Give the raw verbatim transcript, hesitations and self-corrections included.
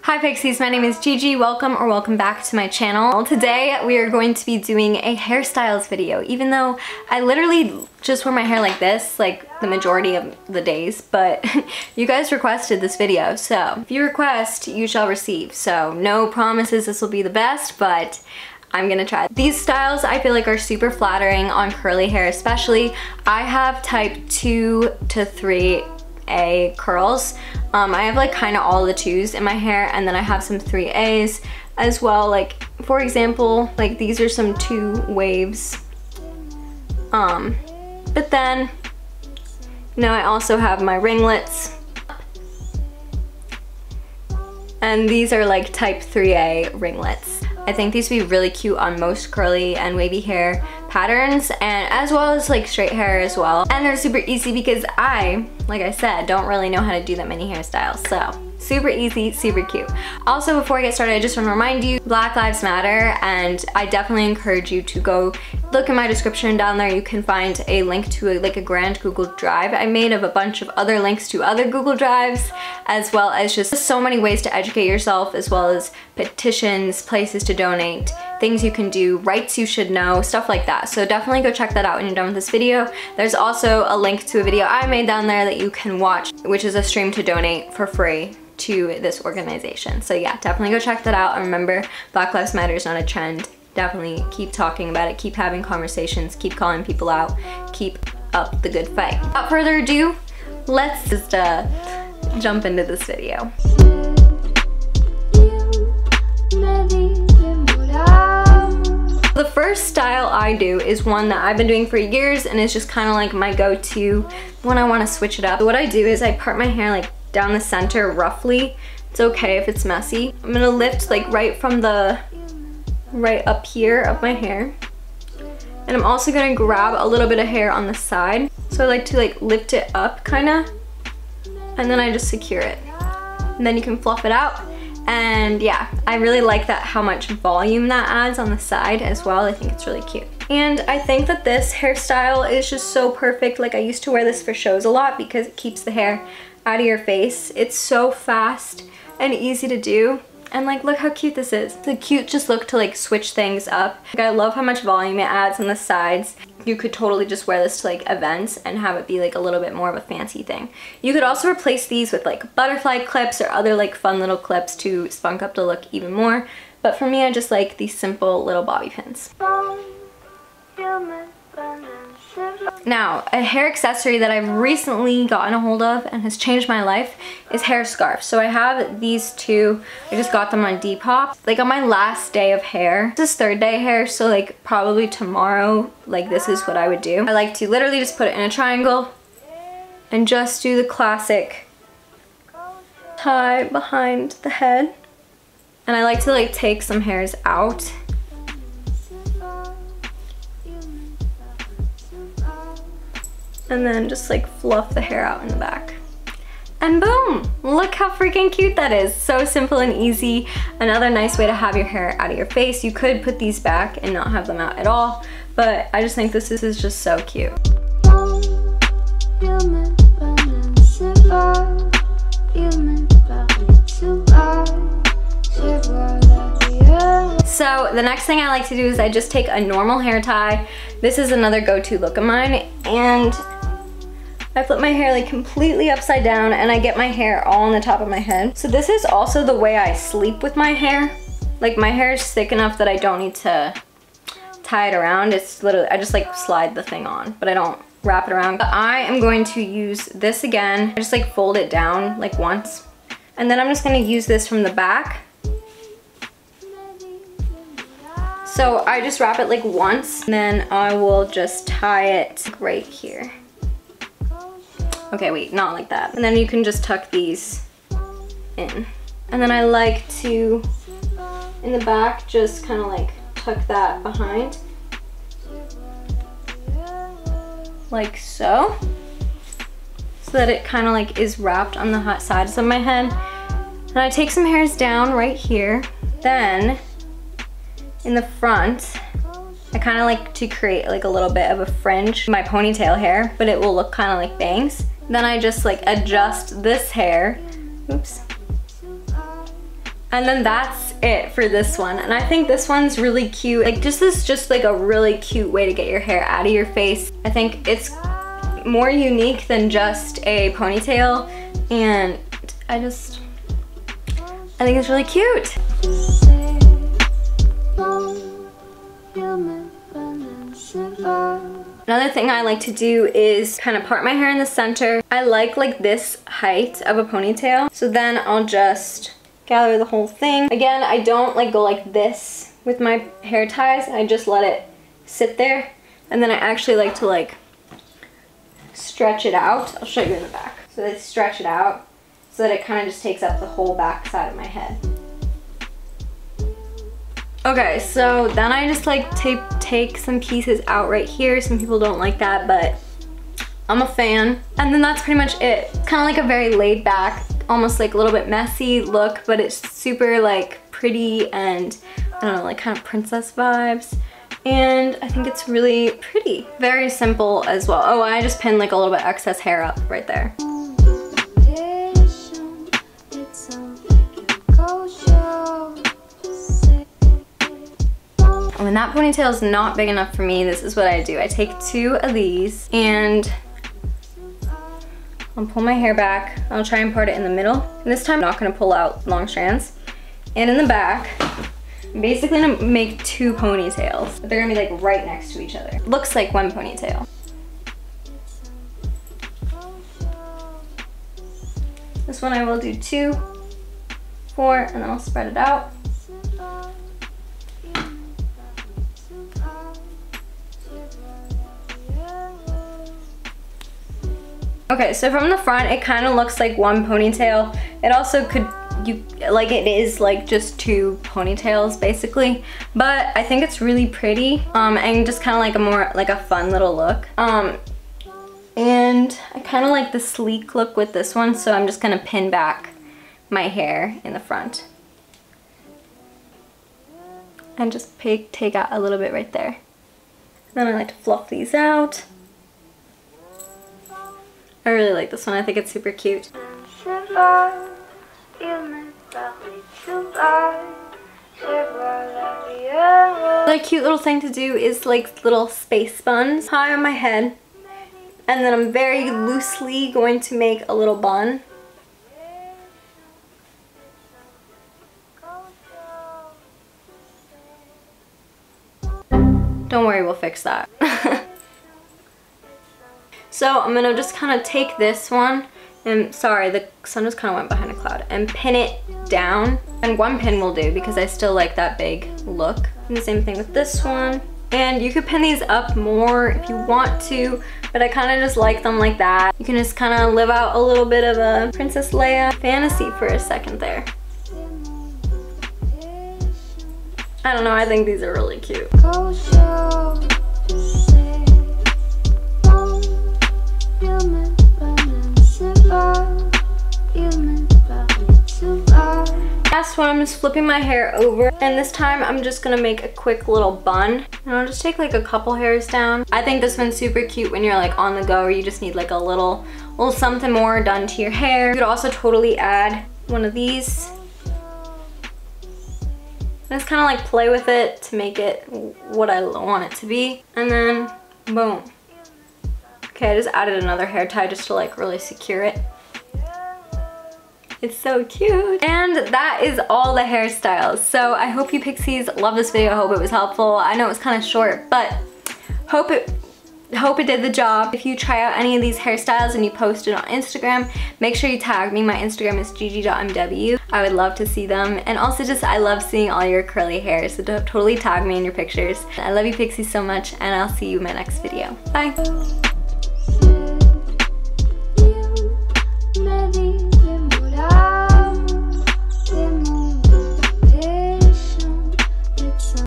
Hi Pixies, my name is Gigi. Welcome or welcome back to my channel. Today we are going to be doing a hairstyles video, even though I literally just wear my hair like this like the majority of the days, but you guys requested this video, so if you request you shall receive. So no promises this will be the best, but I'm gonna try. These styles I feel like are super flattering on curly hair especially. I have type two to three A curls. Um, I have like kind of all the twos in my hair, and then I have some three A's as well. Like for example, like these are some two waves. Um, but then, you know, I also have my ringlets. And these are like type three A ringlets. I think these would be really cute on most curly and wavy hair patterns, and as well as like straight hair as well. And they're super easy because I, like I said, don't really know how to do that many hairstyles. So super easy, super cute. Also, before I get started, I just want to remind you, Black Lives Matter, and I definitely encourage you to go look in my description. Down there you can find a link to a, like a grand Google Drive I made of a bunch of other links to other Google Drives, as well as just so many ways to educate yourself, as well as petitions, places to donate, things you can do, rights you should know, stuff like that. So definitely go check that out when you're done with this video. There's also a link to a video I made down there that you can watch, which is a stream to donate for free to this organization. So yeah, definitely go check that out. And remember, Black Lives Matter is not a trend. Definitely keep talking about it, keep having conversations, keep calling people out, keep up the good fight. Without further ado, let's just uh, jump into this video. The first style I do is one that I've been doing for years, and it's just kind of like my go-to when I want to switch it up. So what I do is I part my hair like down the center roughly. It's okay if it's messy. I'm gonna lift like right from the right up here of my hair, and I'm also gonna grab a little bit of hair on the side. So I like to like lift it up kinda, and then I just secure it, and then you can fluff it out. And yeah, I really like that, how much volume that adds on the side as well. I think it's really cute. And I think that this hairstyle is just so perfect. Like I used to wear this for shows a lot because it keeps the hair out of your face. It's so fast and easy to do, and like look how cute this is. It's a cute just look to like switch things up. Like I love how much volume it adds on the sides. You could totally just wear this to like events and have it be like a little bit more of a fancy thing. You could also replace these with like butterfly clips or other like fun little clips to spunk up the look even more, but for me I just like these simple little bobby pins. Now, a hair accessory that I've recently gotten a hold of and has changed my life is hair scarves. So I have these two. I just got them on Depop. Like on my last day of hair. This is third day hair, so like probably tomorrow, like this is what I would do. I like to literally just put it in a triangle and just do the classic tie behind the head. And I like to like take some hairs out. And then just like fluff the hair out in the back. And boom! Look how freaking cute that is. So simple and easy. Another nice way to have your hair out of your face. You could put these back and not have them out at all, but I just think this is just so cute. So the next thing I like to do is I just take a normal hair tie. This is another go-to look of mine, and I flip my hair like completely upside down, and I get my hair all on the top of my head. So this is also the way I sleep with my hair. Like my hair is thick enough that I don't need to tie it around. It's literally, I just like slide the thing on, but I don't wrap it around. But I am going to use this again. I just like fold it down like once, and then I'm just gonna use this from the back. So I just wrap it like once, and then I will just tie it right here. Okay, wait, not like that. And then you can just tuck these in. And then I like to, in the back, just kind of like tuck that behind. Like so. So that it kind of like is wrapped on the hot sides of my head. And I take some hairs down right here. Then in the front, I kind of like to create like a little bit of a fringe in my ponytail hair, but it will look kind of like bangs. Then I just like adjust this hair. Oops. And then that's it for this one. And I think this one's really cute. Like this is just like a really cute way to get your hair out of your face. I think it's more unique than just a ponytail. And I just, I think it's really cute. Another thing I like to do is kind of part my hair in the center. I like like this height of a ponytail. So then I'll just gather the whole thing. Again, I don't like go like this with my hair ties. I just let it sit there. And then I actually like to like stretch it out. I'll show you in the back. So I stretch it out so that it kind of just takes up the whole back side of my head. Okay, so then I just like tape take some pieces out right here. Some people don't like that, but I'm a fan. And then that's pretty much it. It's kind of like a very laid back, almost like a little bit messy look, but it's super like pretty and I don't know, like kind of princess vibes. And I think it's really pretty. Very simple as well. Oh, I just pinned like a little bit excess hair up right there. When that ponytail is not big enough for me, this is what I do. I take two of these and I'll pull my hair back. I'll try and part it in the middle. And this time I'm not gonna pull out long strands. And in the back, I'm basically gonna make two ponytails. But they're gonna be like right next to each other. Looks like one ponytail. This one I will do two, four, and then I'll spread it out. Okay, so from the front, it kind of looks like one ponytail. It also could, you like it is like just two ponytails basically. But I think it's really pretty um, and just kind of like a more, like a fun little look. Um, and I kind of like the sleek look with this one, so I'm just gonna pin back my hair in the front. And just pick, take out a little bit right there. Then I like to fluff these out. I really like this one. I think it's super cute. A cute little thing to do is like little space buns high on my head. And then I'm very loosely going to make a little bun. Don't worry, we'll fix that. So I'm gonna just kind of take this one, and sorry, the sun just kind of went behind a cloud, and pin it down. And one pin will do because I still like that big look. And the same thing with this one. And you could pin these up more if you want to, but I kind of just like them like that. You can just kind of live out a little bit of a Princess Leia fantasy for a second there. I don't know, I think these are really cute. Last one, I'm just flipping my hair over, and this time I'm just gonna make a quick little bun, and I'll just take like a couple hairs down. I think this one's super cute when you're like on the go or you just need like a little little something more done to your hair. You could also totally add one of these and just kind of like play with it to make it what I want it to be, and then boom. Okay, I just added another hair tie just to like really secure it. It's so cute. And that is all the hairstyles. So I hope you Pixies love this video. I hope it was helpful. I know it was kind of short, but hope it hope it did the job. If you try out any of these hairstyles and you post it on Instagram, make sure you tag me. My Instagram is Gigi M W. I would love to see them. And also just, I love seeing all your curly hair. So totally tag me in your pictures. I love you Pixies so much, and I'll see you in my next video. Bye.